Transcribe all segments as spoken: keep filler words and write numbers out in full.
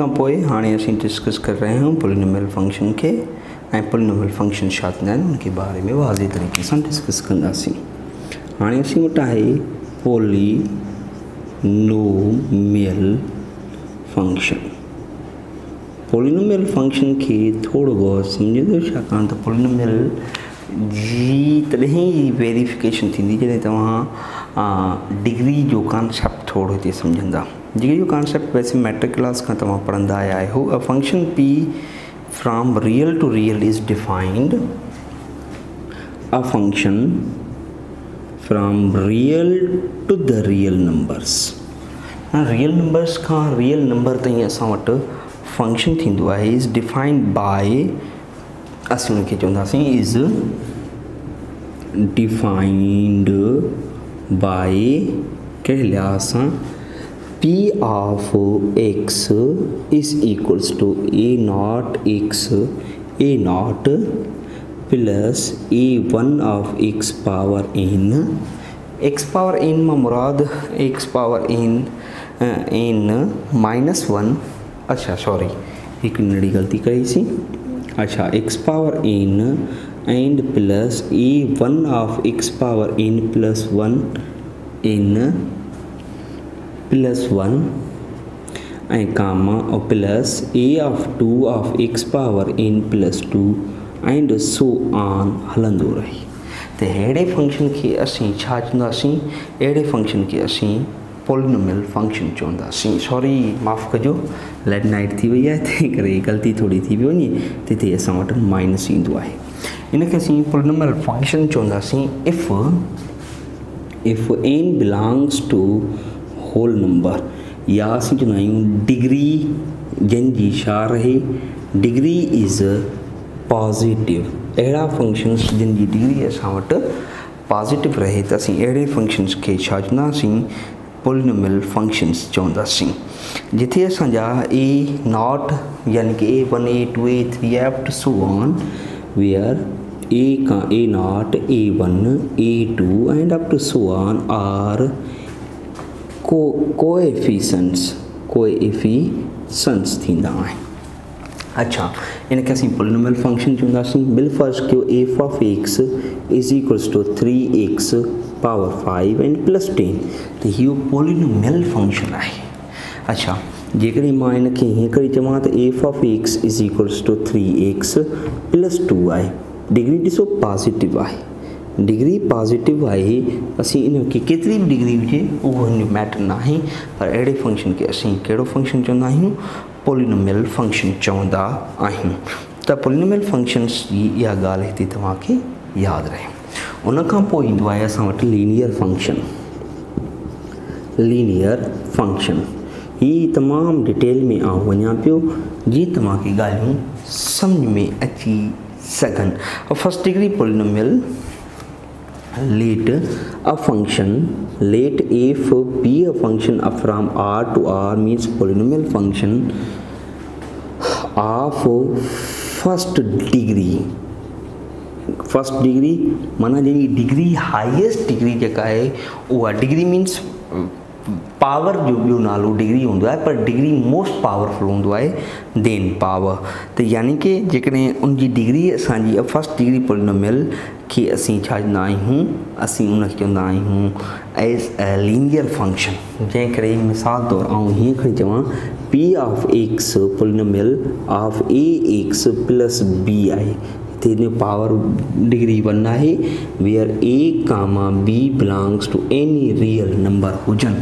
हम डिस्कस कर रहे हैं पॉलिनोमियल फंक्शन के पॉलिनोमियल फंक्शन शायद ना उनके बारे में वाज़े तरीक़े से डिस्कस कंदासीं। हाँ अस वट है पॉलिनोमियल फंक्शन। पॉलिनोमियल फंक्शन के थोड़ो बहुत समझो छाकाणि त पॉलिनोमियल जी तॾहिं वेरिफिकेशन थींदी जॾहिं तव्हां डिग्री जो कॉन्सेप्ट थोड़ो हिते समझंदा। डिग्री जो कॉन्सेप्ट वैसे मैट्रिक क्लास का तव्हां पढ़ंदा आया आहियो। A function P from real to real is defined. A function from real to the real numbers, real numbers का रियल नंबर ताईं असां वटि फंक्शन थींदो आहे इज़ डिफाइंड बाय असीं उनखे चवंदासीं इज़ डिफाइंड बाय कहिड़े लिहाज़ सां P of X is equals to A not X A not plus A one of X power N. X power N मां मुराद X power N N minus one, अच्छा sorry एक नड़ी गलती करी सी, अच्छा X power N and plus A one of X power N plus one N plus one A comma और plus A of two of X power N plus to and so on हलंदो रही। तो अड़े function के असी छा चंदासी, अड़े function के असी पॉलिनोमियल फंक्शन चवंदासीं। सॉरी माफ़ कजो लेट नाइट थी वही है तंहिं करे गलती थोड़ी थी वही तिथे असां वटि माइनस इंदो आहे। इनके असीं पॉलिनोमियल फंक्शन चवंदासीं if if N belongs to whole number या असीं चवंदा आहियूं डिग्री जंहिंजी छा रहे डिग्री इज़ पॉजिटिव। अहिड़ा फंक्शन्स जिनकी डिग्री असां वटि पॉजिटिव रहे त असीं अहिड़े फंक्शन्स खे छा चवंदासीं पॉलिनोमियल फंक्शन्स चवंदासीं। जिथे असांजा ए नॉट यानी कि A one A two A three F two so on where A का A not A one A two and up to so on are को कोएफिशिएंट्स कोएफिशिएंट्स थींदा आहिनि। अच्छा इनके असीं पॉलिनोमियल फंक्शन चवंदासीं। बिल फर्स्ट कयो F of X is equals to three X power five and plus ten. तो यो पॉलिनोमियल फंक्शन है। अच्छा जैसे मैं इनके ये करी चवां तो F of X is equals to three X plus two है। डिग्री दिसो पॉजिटिव है, डिग्री पॉजिटिव है। असी इनकी केतरी भी डिग्री हुए वो इन मैटर ना है, पर अड़े फंक्शन के असी कड़ो फंक्शन चवंदा पॉलिनोमियल फंक्शन चवंदा आहियूं। त पॉलिनोमियल फंक्शन्स जी या गाल हिते तवांखे याद रहे। उनका पोइ ईंदो आहे असां वटि लीनियर फंक्शन। लीनियर फंक्शन ही तमाम डिटेल में आऊं वञा पियो जी तवांखे गालियूं समझ में अची सघनि। और first degree polynomial let a function let F be a function a from R to R means polynomial function of first degree. First degree माना जी डिग्री हाईएस्ट डिग्री जेका है वो डिग्री मीन्स पावर जो बो नालो डिग्री होंदो है पर degree most powerful होंदो है देन पावर। तो यानी कि जैसे उनकी डिग्री असांजी फर्स्ट डिग्री पॉलिनोमियल के असी छाजंदा आहियूं असी उनके चवंदा आहियूं एज अ लीनियर फंक्शन। जैसे मिसाल तौर आऊँ ये खड़ी चवां P of X polynomial of A X plus B है। तेने पावर डिग्री वन है where A comma B belongs to any real number हुजन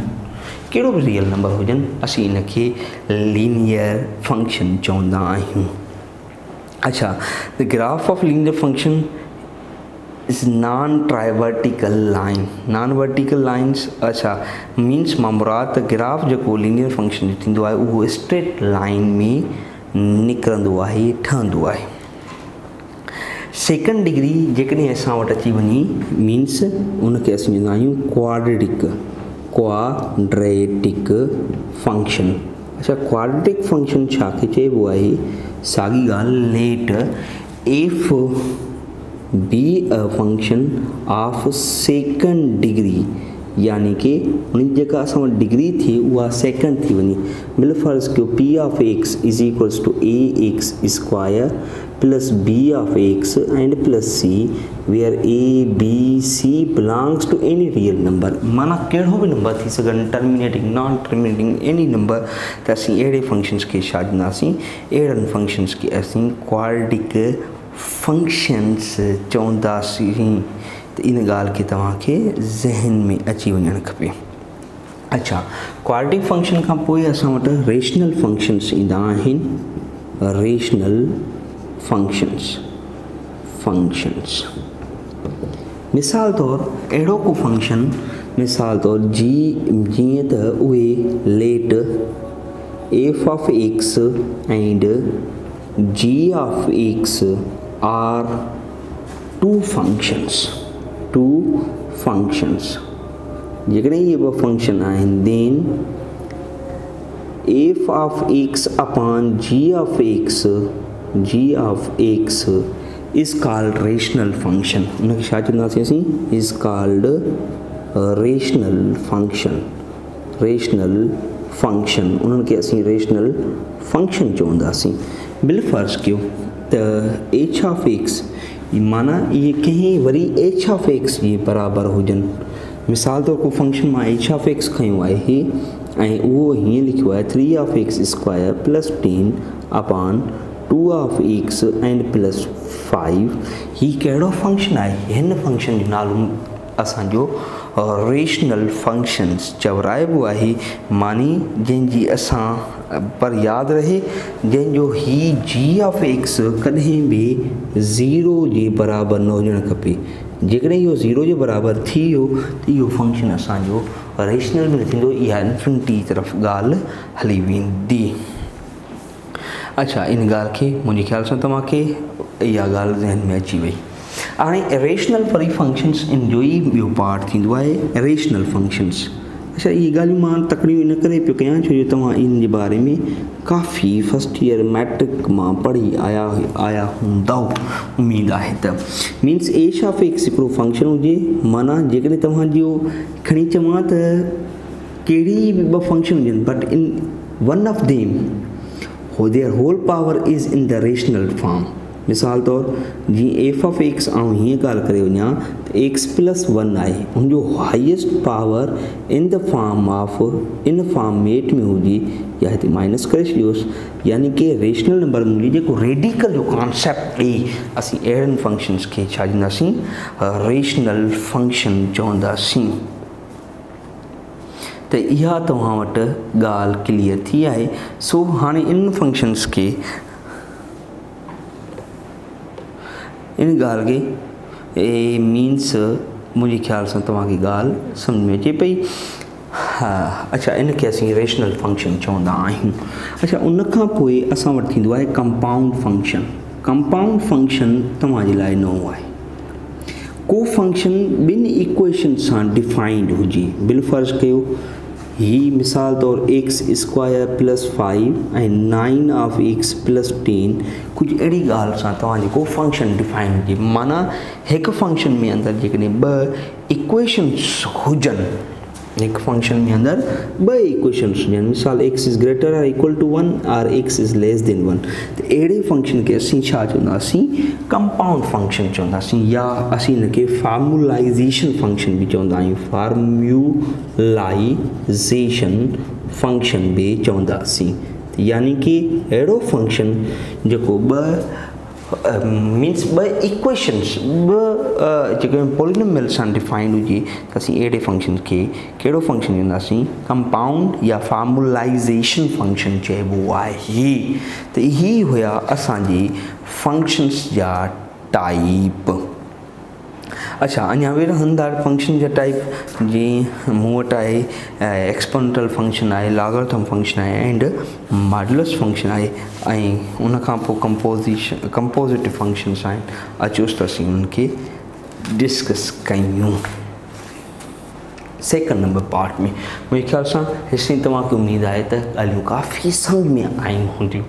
कड़ो भी रियल नंबर हुजन असी इनके लीनियर फंक्शन चवंदा आहियूं। अच्छा the graph of linear function is non ट्राइवर्टिकल लाइन नॉन वर्टिकल लाइन्स। अच्छा मीन्स मां मुराद ग्राफ जो लीनियर फंक्शन थींदो आहे वो स्ट्रेट लाइन में निकरंदो आहे ठहंदो आहे। सेकंड डिग्री जैसे असां वटि अची वञे मीन्स उनके असीं चवंदा आहियूं क्वाड्रेटिक क्वाड्रेटिक फंक्शन। अच्छा क्वाड्रेटिक फंक्शन छा खे चइबो आहे साॻी ॻाल्हि let F be a function of second degree यानी कि उनकी जगह असां डिग्री थी वह सेकंड थी वनी मिल फर्ज के P of X is equals to A X square plus B of X and plus C where A B C belongs to any real number माना केड़ो भी नंबर थी सगन terminating non terminating any number त असी एड़े functions के शादनासी एड़न functions के असी क्वाड्रेटिक फंक्शंस चौंदासी तो इन गाल के तवा के जहन में अची वण खपे। अच्छा क्वाड्रेटिक फंक्शन का पोई असा वट रेशनल फंक्शंस इंदा आहिन रेशनल फंक्शंस फंक्शंस मिसाल तौर एड़ो को फंक्शन मिसाल तौर जी जिए त ओए let f of x and g of x are two functions two functions जगने ये वो फंक्शन आए then f of x upon g of x g of x is called rational function उनकी शाचना से सी is called rational function rational function उनके असि रेशनल फंक्शन चोंदा सी बिल फर्ज क्यों त h ऑफ x माना ये कहीं वरी h ऑफ x ये बराबर हो जन मिसाल तो को फंक्शन में h ऑफ x खयो आए ही ए वो ही लिखो है three of x square plus ten upon two of x and plus five ही केड़ो फंक्शन आए हन फंक्शन जो नालू असा जो रेशनल फंक्शंस चवराइबो आए मानी जिन जी असा पर याद रहे जन जो ही जी ऑफ एक्स कदें भी जीरो के बराबर न होजन खपे जगह यो जीरो के बराबर थी हो तो यो फंक्शन असा जो रेशनल में थो या इन्फिनिटी तरफ गाल हली वी। अच्छा इन गाल के मुझे ख्याल से तमा के या गाल जहन में अची वही हाँ रेशनल वरी फंक्शंस इन जो ही बो पार्ट थी है रेशनल फंक्शंस। अच्छा ये गाली मान तकड़ियों इन करे पे क्या छो तवा इन जे बारे में काफ़ी फर्स्ट ईयर मैट्रिक मां पढ़ी आया आया हुंदा उम्मीद है त मीन्स h ऑफ x हिकिड़ो फंक्शन हुजे माना जेकॾहिं तव्हां जो खणी चवां त कहिड़ी बि ॿ फंक्शन हुजनि but in one of them हो their whole power is in the rational form मिसाल तौर जी f ऑफ x आऊँ ये गाल करे वना x प्लस वन आए उनजो highest power in the form of in format में होगी या तो माइनस करे छोस यानी कि रेशनल नंबर मुझे जो रेडिकल जो कॉन्सेप्ट है असी एरन फंक्शंस के छाजनासी रेशनल फंक्शन चौंदासी तो यह तो हाँ वट गाल क्लियर थी है। सो हाँ इन फंक्शंस के इन गाल के ए मीन्स मुझे ख्याल से तवा की गाल समझ में अचे पई। हाँ अच्छा इनके अस रेशनल फंक्शन चवंदा आहियूं। अच्छा उनका पोए असां वटि थींदो आहे कंपाउंड फंक्शन कंपाउंड फंक्शन तवा जे लाइ नओं आहे को फंक्शन बिन इक्वेशन सां डिफाइंड हुजे बिल फर्ज कयो ही मिसाल तौर X square plus five and nine of X plus ten कुछ अड़ी गाल सा तवाजी को फंक्शन डिफाइन जी माना एक फंक्शन में अंदर जिकने ब इक्वेशंस हुजन एक फंक्शन में अंदर ब इक्वेशंस हुजन मिसाल X is greater or equal to one or X is less than one तो अड़े फंक्शन के असी छा चवंदासी कंपाउंड फंक्शन चवंदासी या असी इनके फार्मूलाइजेशन फंक्शन भी चवंदा आहियूं फार्मूलाइजेशन फंक्शन भी चवंदासी यानी कि अड़ो फंक्शन जो ब मीन्स ब इक्वेशंस ब जो पॉलिनोमियल से डिफाइंड हुई तो असी एड़े फंक्शन के कड़ो फंक्शन चंदी कंपाउंड या फार्मूलाइजेशन फंक्शन चेबो है। तो यही हुआ असांजी फंक्शंस जा टाइप। अच्छा अना विरहनदार फंक्शन जो टाइप जी मूट है एक्सपोनेंटल फंक्शन है लॉगरिथम फंक्शन है एंड मॉडुलस फंक्शन है उन कंपोजिशन कंपोजिट फंक्शन्स हैं अचोस तो अस उनके डिस्कस क्यों। सेकंड नंबर पार्ट में मुझे ख्याल सां हिस्से तव्हांखे उम्मीद आहे त ॻाल्हियूं काफ़ी सम्झ में आहिनि हूंदियूं।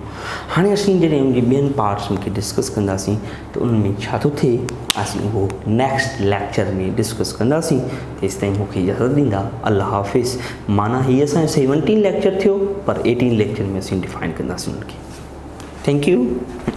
हाणे असीं जॾहिं उनजी ॿियनि पार्ट्स में डिस्कस कंदासीं त उनमें छा थो थिए असीं उहो नेक्स्ट लेक्चर में डिस्कस कंदासीं। तेसिताईं मूंखे इजाज़त ॾींदा, अल्लाह हाफ़िज़। माना हीअ असांजो सेवनटीन लेक्चर थियो पर एटीन लेक्चर में असीं डिफाइन कंदासीं उनखे। Thank you.